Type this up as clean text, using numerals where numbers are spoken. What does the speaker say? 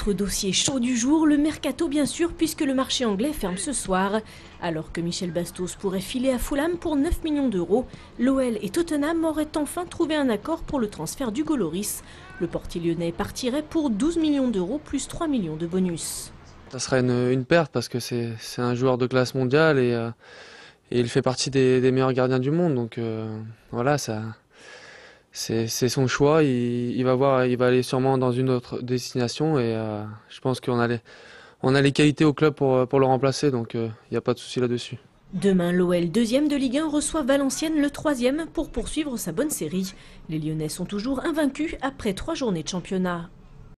Autre dossier chaud du jour, le mercato bien sûr, puisque le marché anglais ferme ce soir. Alors que Michel Bastos pourrait filer à Fulham pour 9 millions d'euros, l'OL et Tottenham auraient enfin trouvé un accord pour le transfert d'Hugo Lloris. Le portier lyonnais partirait pour 12 millions d'euros plus 3 millions de bonus. Ça serait une perte parce que c'est un joueur de classe mondiale et il fait partie des meilleurs gardiens du monde. Donc voilà, ça... C'est son choix, il va aller sûrement dans une autre destination et je pense qu'on a les qualités au club pour le remplacer, donc il n'y a pas de souci là-dessus. Demain, l'OL, deuxième de Ligue 1, reçoit Valenciennes, le troisième, pour poursuivre sa bonne série. Les Lyonnais sont toujours invaincus après 3 journées de championnat.